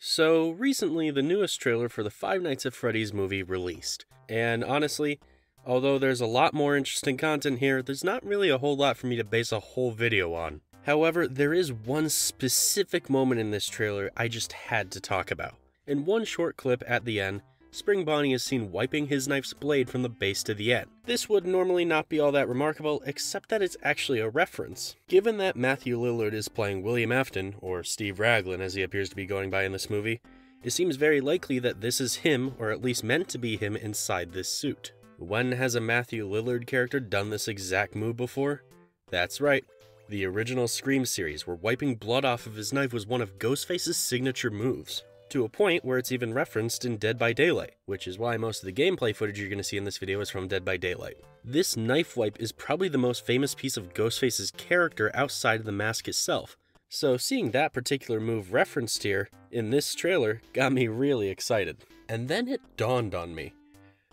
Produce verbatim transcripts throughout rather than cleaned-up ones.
So, recently, the newest trailer for the Five Nights at Freddy's movie released, and honestly, although there's a lot more interesting content here, there's not really a whole lot for me to base a whole video on. However, there is one specific moment in this trailer I just had to talk about. In one short clip at the end, Spring Bonnie is seen wiping his knife's blade from the base to the end. This would normally not be all that remarkable, except that it's actually a reference. Given that Matthew Lillard is playing William Afton, or Steve Raglan as he appears to be going by in this movie, it seems very likely that this is him, or at least meant to be him, inside this suit. When has a Matthew Lillard character done this exact move before? That's right. The original Scream series, where wiping blood off of his knife was one of Ghostface's signature moves, to a point where it's even referenced in Dead by Daylight, which is why most of the gameplay footage you're going to see in this video is from Dead by Daylight. This knife wipe is probably the most famous piece of Ghostface's character outside of the mask itself, so seeing that particular move referenced here in this trailer got me really excited. And then it dawned on me.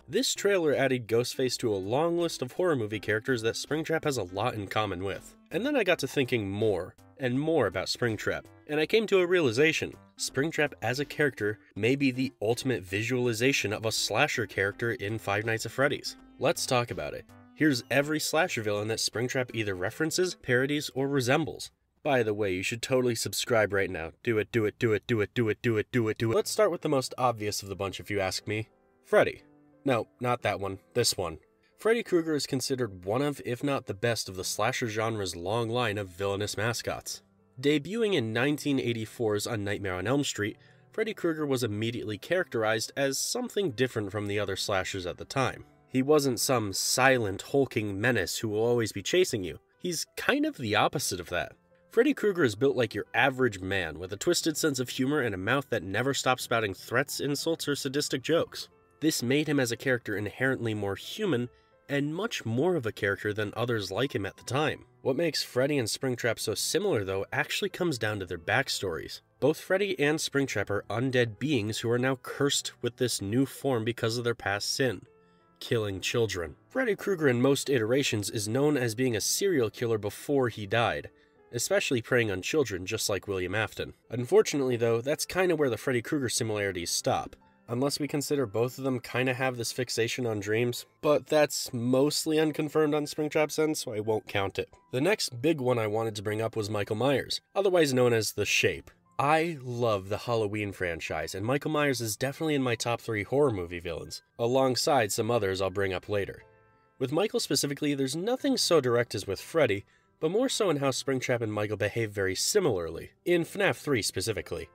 This trailer added Ghostface to a long list of horror movie characters that Springtrap has a lot in common with. And then I got to thinking more and more about Springtrap, and I came to a realization. Springtrap as a character may be the ultimate visualization of a slasher character in Five Nights at Freddy's. Let's talk about it. Here's every slasher villain that Springtrap either references, parodies, or resembles. By the way, you should totally subscribe right now. Do it, do it, do it, do it, do it, do it, do it, do it. Let's start with the most obvious of the bunch if you ask me. Freddy. No, not that one. This one. Freddy Krueger is considered one of, if not the best, of the slasher genre's long line of villainous mascots. Debuting in nineteen eighty-four's A Nightmare on Elm Street, Freddy Krueger was immediately characterized as something different from the other slashers at the time. He wasn't some silent, hulking menace who will always be chasing you. He's kind of the opposite of that. Freddy Krueger is built like your average man, with a twisted sense of humor and a mouth that never stops spouting threats, insults, or sadistic jokes. This made him as a character inherently more human, and much more of a character than others like him at the time. What makes Freddy and Springtrap so similar, though, actually comes down to their backstories. Both Freddy and Springtrap are undead beings who are now cursed with this new form because of their past sin, killing children. Freddy Krueger in most iterations is known as being a serial killer before he died, especially preying on children, just like William Afton. Unfortunately, though, that's kind of where the Freddy Krueger similarities stop. Unless we consider both of them kind of have this fixation on dreams, but that's mostly unconfirmed on Springtrap's end, so I won't count it. The next big one I wanted to bring up was Michael Myers, otherwise known as The Shape. I love the Halloween franchise, and Michael Myers is definitely in my top three horror movie villains, alongside some others I'll bring up later. With Michael specifically, there's nothing so direct as with Freddy, but more so in how Springtrap and Michael behave very similarly, in FNAF three specifically.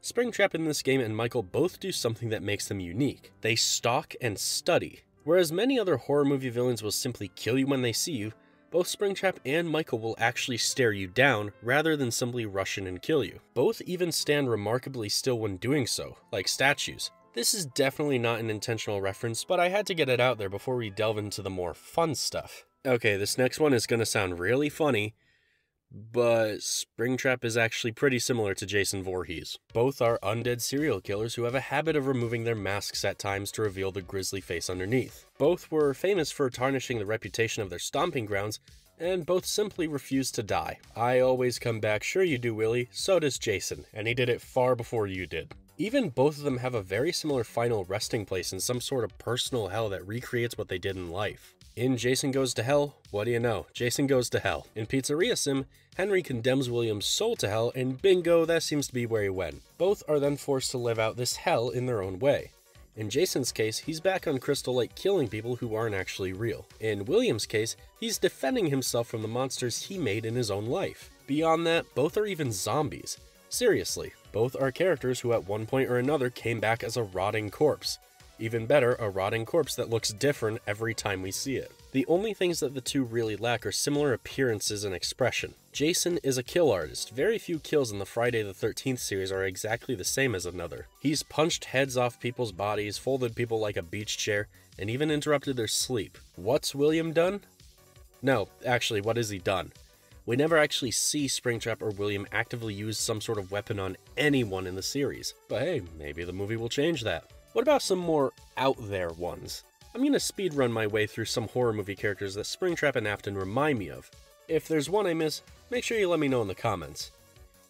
Springtrap in this game and Michael both do something that makes them unique. They stalk and study. Whereas many other horror movie villains will simply kill you when they see you, both Springtrap and Michael will actually stare you down rather than simply rush in and kill you. Both even stand remarkably still when doing so, like statues. This is definitely not an intentional reference, but I had to get it out there before we delve into the more fun stuff. Okay, this next one is gonna sound really funny, but Springtrap is actually pretty similar to Jason Voorhees. Both are undead serial killers who have a habit of removing their masks at times to reveal the grisly face underneath. Both were famous for tarnishing the reputation of their stomping grounds, and both simply refused to die. I always come back, sure you do, Willie, so does Jason, and he did it far before you did. Even both of them have a very similar final resting place in some sort of personal hell that recreates what they did in life. In Jason Goes to Hell, what do you know? Jason goes to hell. In Pizzeria Sim, Henry condemns William's soul to hell, and bingo, that seems to be where he went. Both are then forced to live out this hell in their own way. In Jason's case, he's back on Crystal Lake killing people who aren't actually real. In William's case, he's defending himself from the monsters he made in his own life. Beyond that, both are even zombies. Seriously, both are characters who at one point or another came back as a rotting corpse. Even better, a rotting corpse that looks different every time we see it. The only things that the two really lack are similar appearances and expression. Jason is a kill artist. Very few kills in the Friday the thirteenth series are exactly the same as another. He's punched heads off people's bodies, folded people like a beach chair, and even interrupted their sleep. What's William done? No, actually, what has he done? We never actually see Springtrap or William actively use some sort of weapon on anyone in the series. But hey, maybe the movie will change that. What about some more out-there ones? I'm gonna speedrun my way through some horror movie characters that Springtrap and Afton remind me of. If there's one I miss, make sure you let me know in the comments.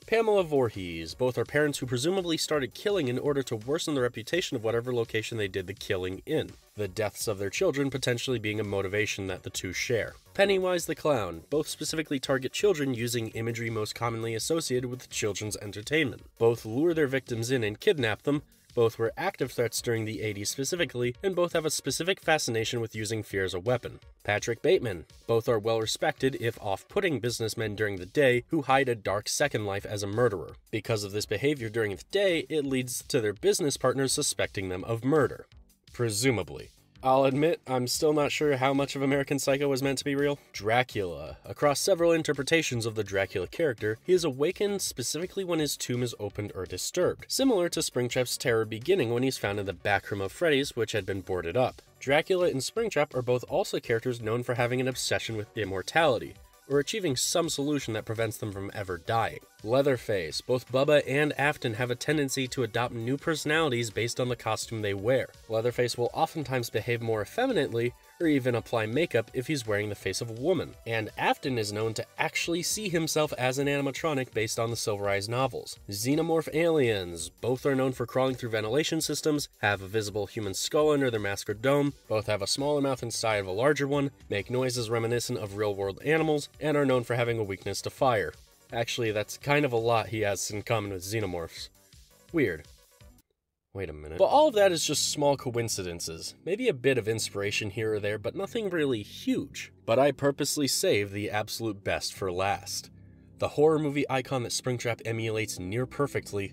Pamela Voorhees. Both are parents who presumably started killing in order to worsen the reputation of whatever location they did the killing in, the deaths of their children potentially being a motivation that the two share. Pennywise the Clown. Both specifically target children using imagery most commonly associated with children's entertainment. Both lure their victims in and kidnap them. Both were active threats during the eighties specifically, and both have a specific fascination with using fear as a weapon. Patrick Bateman. Both are well-respected, if off-putting, businessmen during the day who hide a dark second life as a murderer. Because of this behavior during the day, it leads to their business partners suspecting them of murder. Presumably. I'll admit, I'm still not sure how much of American Psycho was meant to be real. Dracula. Across several interpretations of the Dracula character, he is awakened specifically when his tomb is opened or disturbed, similar to Springtrap's terror beginning when he's found in the backroom of Freddy's, which had been boarded up. Dracula and Springtrap are both also characters known for having an obsession with immortality, or achieving some solution that prevents them from ever dying. Leatherface. Both Bubba and Afton have a tendency to adopt new personalities based on the costume they wear. Leatherface will oftentimes behave more effeminately, or even apply makeup if he's wearing the face of a woman, and Afton is known to actually see himself as an animatronic based on the Silver Eyes novels. Xenomorph aliens. Both are known for crawling through ventilation systems, have a visible human skull under their mask or dome, both have a smaller mouth inside of a larger one, make noises reminiscent of real-world animals, and are known for having a weakness to fire. Actually, that's kind of a lot he has in common with xenomorphs. Weird. Wait a minute. But all of that is just small coincidences. Maybe a bit of inspiration here or there, but nothing really huge. But I purposely saved the absolute best for last. The horror movie icon that Springtrap emulates near perfectly,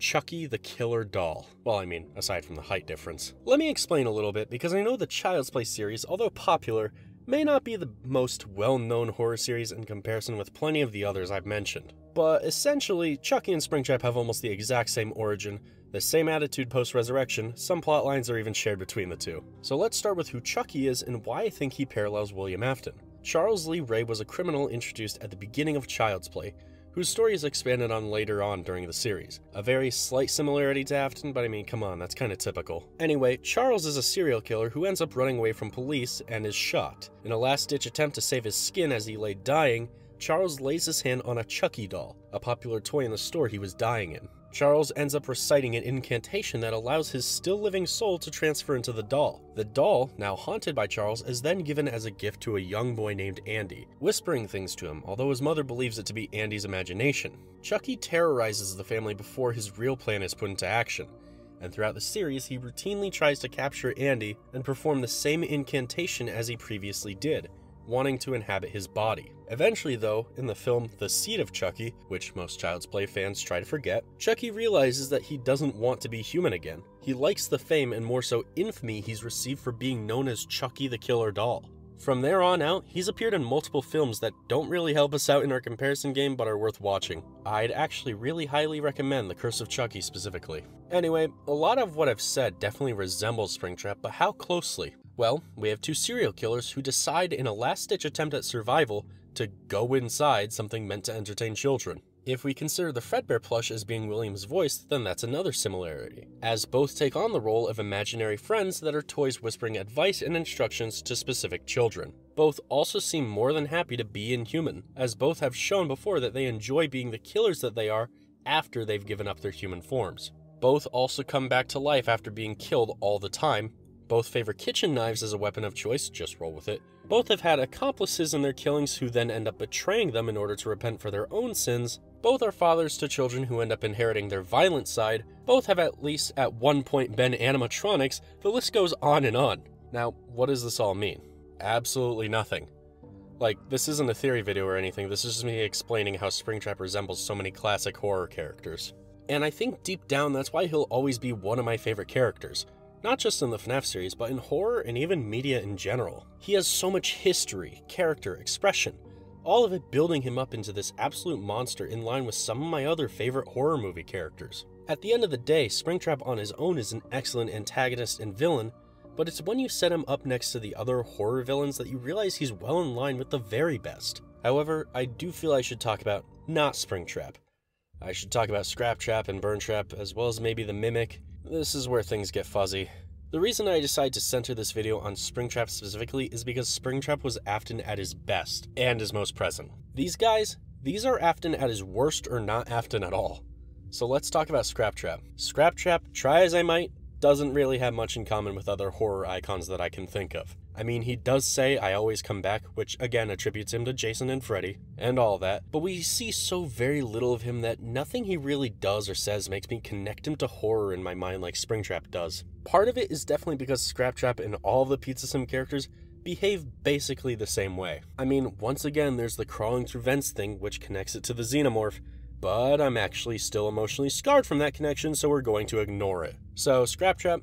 Chucky the Killer Doll. Well, I mean, aside from the height difference. Let me explain a little bit, because I know the Child's Play series, although popular, may not be the most well-known horror series in comparison with plenty of the others I've mentioned. But essentially, Chucky and Springtrap have almost the exact same origin, the same attitude post-resurrection, some plotlines are even shared between the two. So let's start with who Chucky is and why I think he parallels William Afton. Charles Lee Ray was a criminal introduced at the beginning of Child's Play, whose story is expanded on later on during the series. A very slight similarity to Afton, but I mean, come on, that's kind of typical. Anyway, Charles is a serial killer who ends up running away from police and is shot. In a last-ditch attempt to save his skin as he lay dying, Charles lays his hand on a Chucky doll, a popular toy in the store he was dying in. Charles ends up reciting an incantation that allows his still-living soul to transfer into the doll. The doll, now haunted by Charles, is then given as a gift to a young boy named Andy, whispering things to him, although his mother believes it to be Andy's imagination. Chucky terrorizes the family before his real plan is put into action, and throughout the series, he routinely tries to capture Andy and perform the same incantation as he previously did, wanting to inhabit his body. Eventually though, in the film The Seed of Chucky, which most Child's Play fans try to forget, Chucky realizes that he doesn't want to be human again. He likes the fame and more so infamy he's received for being known as Chucky the Killer Doll. From there on out, he's appeared in multiple films that don't really help us out in our comparison game but are worth watching. I'd actually really highly recommend The Curse of Chucky specifically. Anyway, a lot of what I've said definitely resembles Springtrap, but how closely? Well, we have two serial killers who decide in a last-ditch attempt at survival to go inside something meant to entertain children. If we consider the Fredbear plush as being William's voice, then that's another similarity, as both take on the role of imaginary friends that are toys whispering advice and instructions to specific children. Both also seem more than happy to be inhuman, as both have shown before that they enjoy being the killers that they are after they've given up their human forms. Both also come back to life after being killed all the time. Both favor kitchen knives as a weapon of choice, just roll with it. Both have had accomplices in their killings who then end up betraying them in order to repent for their own sins. Both are fathers to children who end up inheriting their violent side. Both have at least at one point been animatronics. The list goes on and on. Now, what does this all mean? Absolutely nothing. Like, this isn't a theory video or anything, this is just me explaining how Springtrap resembles so many classic horror characters. And I think deep down that's why he'll always be one of my favorite characters. Not just in the FNAF series, but in horror and even media in general. He has so much history, character, expression, all of it building him up into this absolute monster in line with some of my other favorite horror movie characters. At the end of the day, Springtrap on his own is an excellent antagonist and villain, but it's when you set him up next to the other horror villains that you realize he's well in line with the very best. However, I do feel I should talk about not Springtrap. I should talk about ScrapTrap and BurnTrap, as well as maybe The Mimic. This is where things get fuzzy. The reason I decided to center this video on Springtrap specifically is because Springtrap was Afton at his best, and his most present. These guys, These are Afton at his worst or not Afton at all. So let's talk about ScrapTrap. ScrapTrap, try as I might, doesn't really have much in common with other horror icons that I can think of. I mean, he does say, "I always come back," which again attributes him to Jason and Freddy, and all that, but we see so very little of him that nothing he really does or says makes me connect him to horror in my mind like Springtrap does. Part of it is definitely because ScrapTrap and all the Pizzeria Sim characters behave basically the same way. I mean, once again, there's the crawling through vents thing, which connects it to the xenomorph, but I'm actually still emotionally scarred from that connection, so we're going to ignore it. So, ScrapTrap,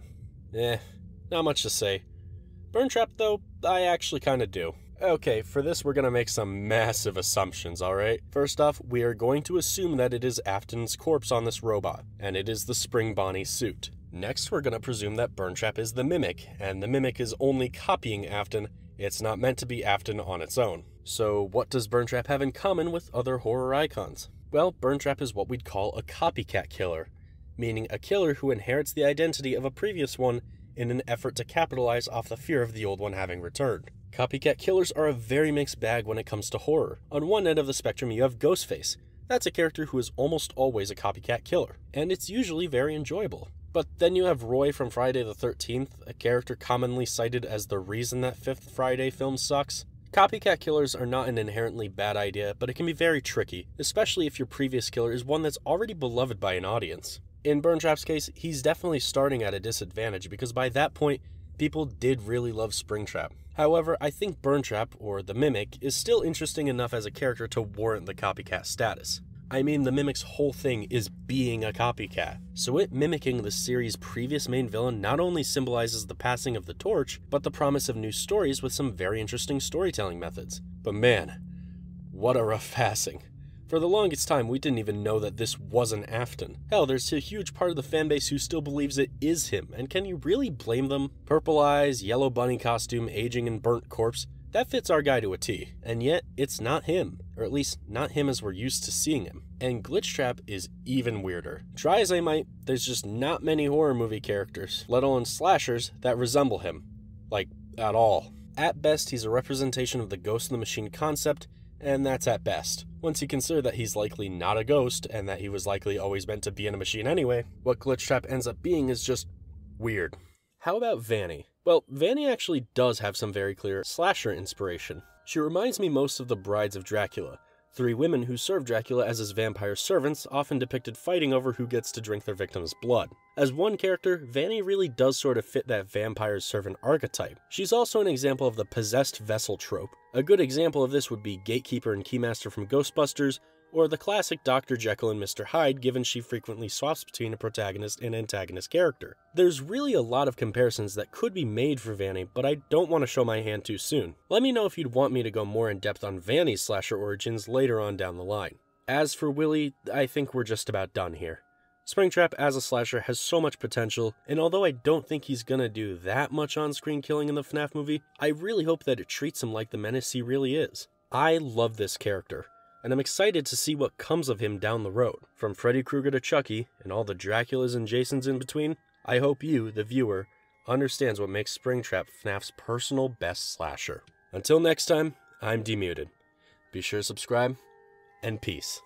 eh, not much to say. BurnTrap, though, I actually kind of do. Okay, for this we're going to make some massive assumptions, alright? First off, we are going to assume that it is Afton's corpse on this robot, and it is the Spring Bonnie suit. Next, we're going to presume that BurnTrap is the Mimic, and the Mimic is only copying Afton. It's not meant to be Afton on its own. So what does BurnTrap have in common with other horror icons? Well, BurnTrap is what we'd call a copycat killer, meaning a killer who inherits the identity of a previous one in an effort to capitalize off the fear of the old one having returned. Copycat killers are a very mixed bag when it comes to horror. On one end of the spectrum you have Ghostface. That's a character who is almost always a copycat killer, and it's usually very enjoyable. But then you have Roy from Friday the thirteenth, a character commonly cited as the reason that fifth Friday film sucks. Copycat killers are not an inherently bad idea, but it can be very tricky, especially if your previous killer is one that's already beloved by an audience. In BurnTrap's case, he's definitely starting at a disadvantage because by that point, people did really love Springtrap. However, I think BurnTrap, or the Mimic, is still interesting enough as a character to warrant the copycat status. I mean, the Mimic's whole thing is being a copycat, so it mimicking the series' previous main villain not only symbolizes the passing of the torch, but the promise of new stories with some very interesting storytelling methods. But man, what a rough passing. For the longest time, we didn't even know that this wasn't Afton. Hell, there's a huge part of the fanbase who still believes it is him, and can you really blame them? Purple eyes, yellow bunny costume, aging and burnt corpse. That fits our guy to a T, and yet it's not him, or at least not him as we're used to seeing him. And Glitchtrap is even weirder. Try as I might, there's just not many horror movie characters, let alone slashers, that resemble him. Like, at all. At best, he's a representation of the ghost in the machine concept, and that's at best. Once you consider that he's likely not a ghost, and that he was likely always meant to be in a machine anyway, what Glitchtrap ends up being is just weird. How about Vanny? Well, Vanny actually does have some very clear slasher inspiration. She reminds me most of the Brides of Dracula, three women who serve Dracula as his vampire servants, often depicted fighting over who gets to drink their victim's blood. As one character, Vanny really does sort of fit that vampire servant archetype. She's also an example of the possessed vessel trope. A good example of this would be Gatekeeper and Keymaster from Ghostbusters, or the classic Doctor Jekyll and Mister Hyde, given she frequently swaps between a protagonist and antagonist character. There's really a lot of comparisons that could be made for Vanny, but I don't want to show my hand too soon. Let me know if you'd want me to go more in depth on Vanny's slasher origins later on down the line. As for Willy, I think we're just about done here. Springtrap as a slasher has so much potential, and although I don't think he's gonna do that much on-screen killing in the F NAF movie, I really hope that it treats him like the menace he really is. I love this character, and I'm excited to see what comes of him down the road. From Freddy Krueger to Chucky, and all the Draculas and Jasons in between, I hope you, the viewer, understands what makes Springtrap F NAF's personal best slasher. Until next time, I'm Demuted. Be sure to subscribe, and peace.